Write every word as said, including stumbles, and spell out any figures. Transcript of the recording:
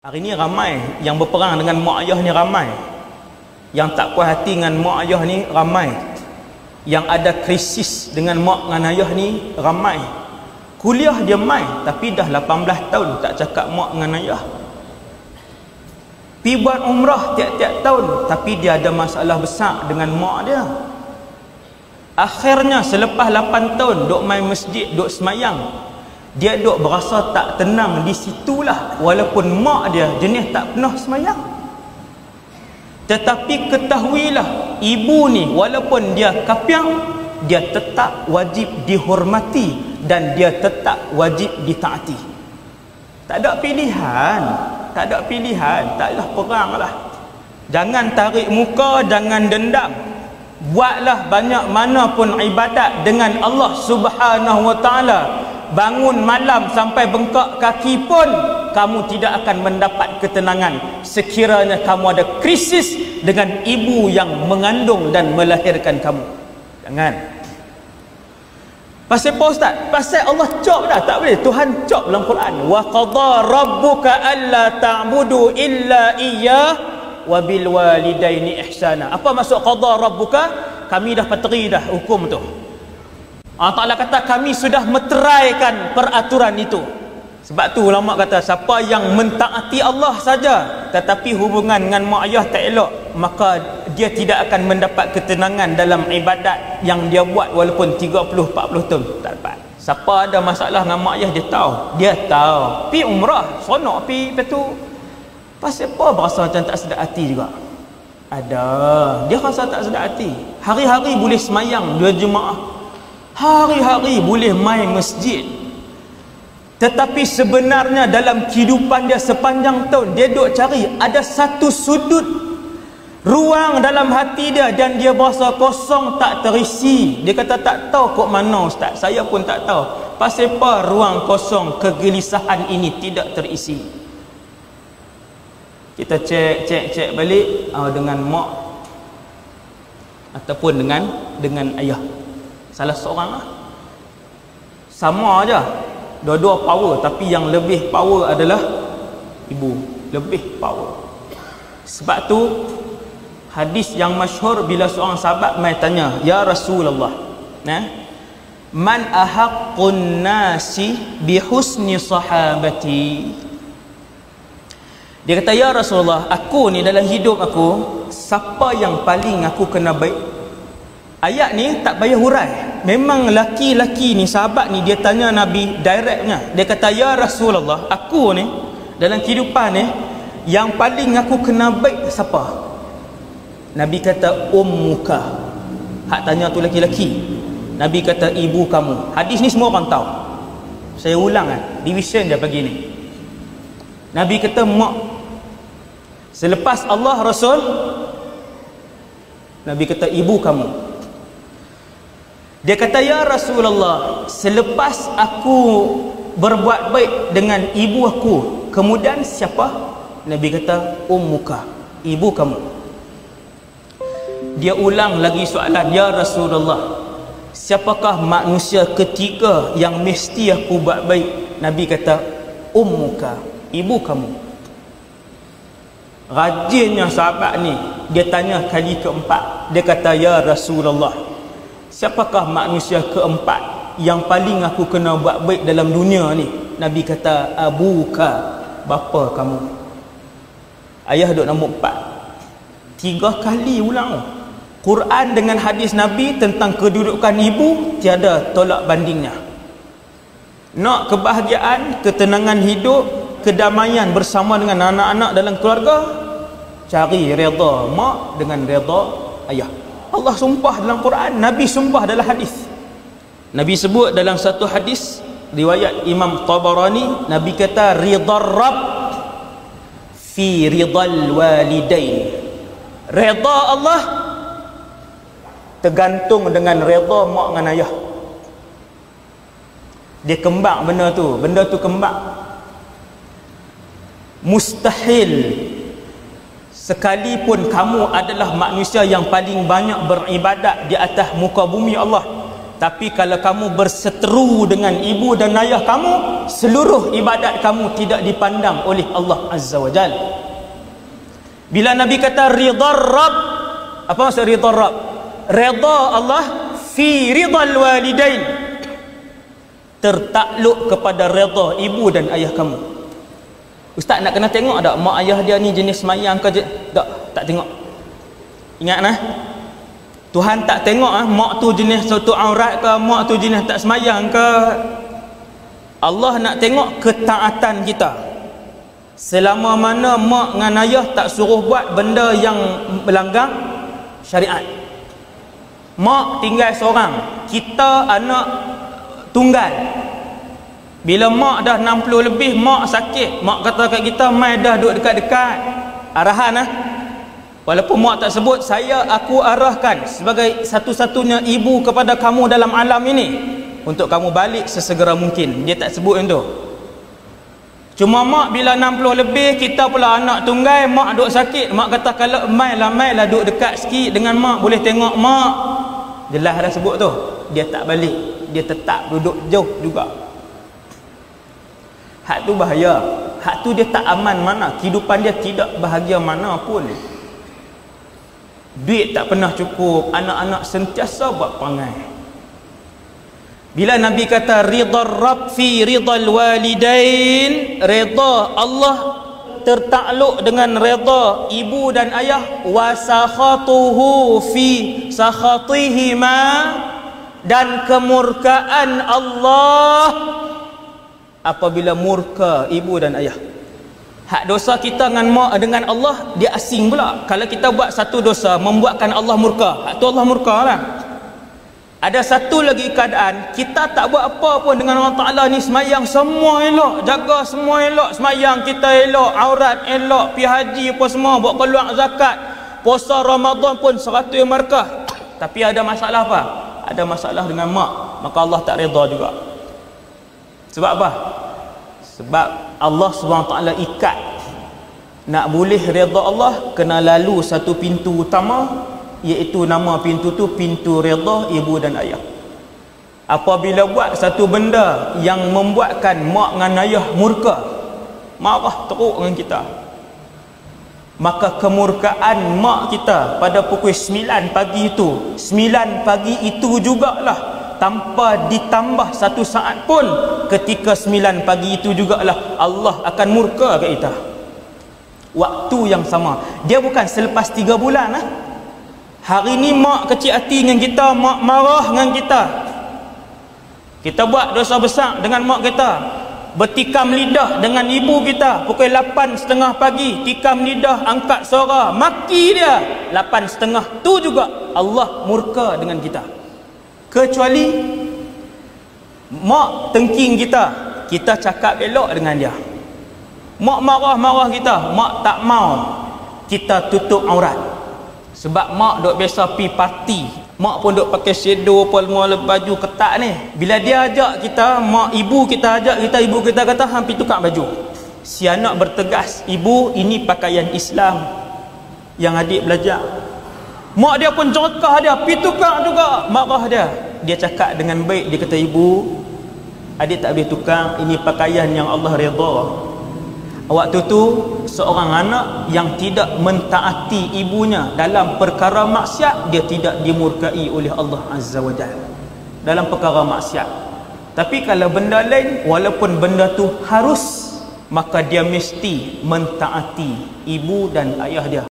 Hari ini ramai yang berperang dengan mak ayah ni, ramai yang tak puas hati dengan mak ayah ni, ramai yang ada krisis dengan mak dengan ayah ni, ramai. Kuliah dia mai tapi dah lapan belas tahun tak cakap mak dengan ayah. Pi buat umrah tiap-tiap tahun tapi dia ada masalah besar dengan mak dia. Akhirnya selepas lapan tahun dok main masjid, dok semayang, dia duk berasa tak tenang di situlah, walaupun mak dia jenis tak pernah semayang. Tetapi ketahuilah, ibu ni walaupun dia kapiang, dia tetap wajib dihormati dan dia tetap wajib ditaati. Tak ada pilihan, tak ada pilihan, taklah perang lah. Jangan tarik muka, jangan dendam. Buatlah banyak mana pun ibadat dengan Allah Subhanahu Wa Taala. Bangun malam sampai bengkak kaki pun kamu tidak akan mendapat ketenangan sekiranya kamu ada krisis dengan ibu yang mengandung dan melahirkan kamu. Jangan. Pasal apa ustaz? Pasal Allah cop dah, tak boleh. Tuhan cop dalam Quran. Wa qadha rabbuka alla ta'budu illa iyyah wa bil walidaini ihsana. Apa maksud qadha rabbuka? Kami dah peteri dah hukum tu. Allah Ta'ala kata kami sudah meteraikan peraturan itu. Sebab tu ulama kata siapa yang mentaati Allah saja tetapi hubungan dengan mak ayah tak elok, maka dia tidak akan mendapat ketenangan dalam ibadat yang dia buat walaupun tiga puluh empat puluh tahun tak dapat. Siapa ada masalah dengan mak ayah dia tahu, dia tahu. Pi umrah, seronok pi, lepas tu pasal apa berasa macam tak sedap hati juga. Ada, dia rasa tak sedap hati. Hari-hari boleh semayang dua jemaah, hari-hari boleh main masjid, tetapi sebenarnya dalam kehidupan dia sepanjang tahun dia duk cari ada satu sudut ruang dalam hati dia dan dia berasa kosong, tak terisi. Dia kata tak tahu kok mana ustaz, saya pun tak tahu pasal apa ruang kosong kegelisahan ini tidak terisi. Kita cek cek cek balik uh, dengan mak ataupun dengan dengan ayah, salah seorang lah. Sama aja, dua-dua power, tapi yang lebih power adalah ibu, lebih power. Sebab tu hadis yang masyhur bila seorang sahabat mai tanya, ya Rasulullah, nah, man ahaqqun nasi bihusni sahabati. Dia kata, ya Rasulullah, aku ni dalam hidup aku, siapa yang paling aku kena baik? Ayat ni tak payah hurai. Memang laki-laki ni, sahabat ni, dia tanya Nabi directnya. Dia kata, ya Rasulullah, aku ni dalam kehidupan ni yang paling aku kena baik siapa? Nabi kata, ummuka. Hak tanya tu laki-laki. Nabi kata, ibu kamu. Hadis ni semua orang tahu. Saya ulang kan, division dia pagi ni. Nabi kata, mak. Selepas Allah Rasul, Nabi kata, ibu kamu. Dia kata, ya Rasulullah, selepas aku berbuat baik dengan ibu aku, kemudian siapa? Nabi kata, ummuka, ibu kamu. Dia ulang lagi soalan, ya Rasulullah, siapakah manusia ketiga yang mesti aku buat baik? Nabi kata, ummuka, ibu kamu. Rajinnya sahabat ni, dia tanya kali keempat. Dia kata, ya Rasulullah, siapakah manusia keempat yang paling aku kena buat baik dalam dunia ni? Nabi kata, abuka, bapa kamu. Ayah duduk nombor empat. Tiga kali ulang Quran dengan hadis Nabi tentang kedudukan ibu, tiada tolak bandingnya. Nak kebahagiaan, ketenangan hidup, kedamaian bersama dengan anak-anak dalam keluarga, cari redha mak dengan redha ayah. Allah sumpah dalam Quran, Nabi sumpah dalam hadis. Nabi sebut dalam satu hadis riwayat Imam Tabarani, Nabi kata, ridar Rabb fi ridal walidain. Redha Allah tergantung dengan redha mak dengan ayah. Dia kembang benda tu, benda tu kembang. Mustahil sekalipun kamu adalah manusia yang paling banyak beribadat di atas muka bumi Allah, Tapi kalau kamu berseteru dengan ibu dan ayah kamu, seluruh ibadat kamu tidak dipandang oleh Allah Azza wa Jal. Bila Nabi kata ridha Rabb, apa maksud ridha Rabb? Redha Allah fi ridhal walidain, tertakluk kepada redha ibu dan ayah kamu. Ustaz nak kena tengok tak mak ayah dia ni jenis semayang ke je? Tak, tak tengok. Ingat nah, Tuhan tak tengok ah mak tu jenis satu aurat ke, mak tu jenis tak semayang ke. Allah nak tengok ketaatan kita. Selama mana mak dengan ayah tak suruh buat benda yang melanggar syariat. Mak tinggal seorang, kita anak tunggal. Bila mak dah enam puluh lebih, mak sakit, mak kata kat kita, mai dah duduk dekat-dekat. Arahan ah. Walaupun mak tak sebut, saya aku arahkan sebagai satu-satunya ibu kepada kamu dalam alam ini untuk kamu balik sesegera mungkin. Dia tak sebut itu. Cuma mak bila enam puluh lebih, kita pula anak tunggal, mak duk sakit, mak kata kalau mai lah, mai lah duk dekat sikit dengan mak, boleh tengok mak. Jelas dah sebut tu, dia tak balik, dia tetap duduk jauh juga. Hak tu bahaya. Hak tu dia tak aman mana, kehidupan dia tidak bahagia mana pun. Duit tak pernah cukup, anak-anak sentiasa buat perangai. Bila Nabi kata ridha Rabb fi ridhal walidain, redha Allah tertakluk dengan redha ibu dan ayah, wa sakhatuhu fi sakhatihima, dan kemurkaan Allah apabila murka ibu dan ayah. Hak dosa kita dengan mak, dengan Allah, dia asing pula. Kalau kita buat satu dosa membuatkan Allah murka, hak tu Allah murka lah. Ada satu lagi keadaan, kita tak buat apa pun dengan Allah Ta'ala ni, semayang semua elok, jaga semua elok, semayang kita elok, aurat elok, pi haji pun semua, buat keluar zakat, puasa Ramadan pun seratus markah. Tapi ada masalah apa? Ada masalah dengan mak, maka Allah tak redha juga. Sebab apa? Sebab Allah subhanahu wa taala ikat. Nak boleh redha Allah, kena lalu satu pintu utama, iaitu nama pintu tu pintu redha ibu dan ayah. Apabila buat satu benda yang membuatkan mak dengan ayah murka, marah teruk dengan kita, maka kemurkaan mak kita pada pukul sembilan pagi itu, sembilan pagi itu jugalah, tanpa ditambah satu saat pun, ketika sembilan pagi itu jugalah Allah akan murka kat kita. Waktu yang sama. Dia bukan selepas tiga bulan ah. Hari ni mak kecil hati dengan kita, mak marah dengan kita, kita buat dosa besar dengan mak kita, bertikam lidah dengan ibu kita pukul lapan tiga puluh pagi, tikam lidah, angkat suara, maki dia lapan tiga puluh tu juga Allah murka dengan kita. Kecuali mak tengking kita, kita cakap elok dengan dia, mak marah-marah kita, mak tak mau, kita tutup aurat. Sebab mak duk biasa pi parti, mak pun duk pakai shadow, semua baju ketat ni. Bila dia ajak kita, mak ibu kita ajak kita, ibu kita kata hampir tukar baju. Si anak bertegas, ibu ini pakaian Islam yang adik belajar. Mak dia pun jerkah dia, pi tukar juga, marah dia. Dia cakap dengan baik, dia kata ibu, adik tak boleh tukar, ini pakaian yang Allah redha. Waktu tu seorang anak yang tidak mentaati ibunya dalam perkara maksiat, dia tidak dimurkai oleh Allah Azza wa Jalla dalam perkara maksiat. Tapi kalau benda lain, walaupun benda tu harus, maka dia mesti mentaati ibu dan ayah dia.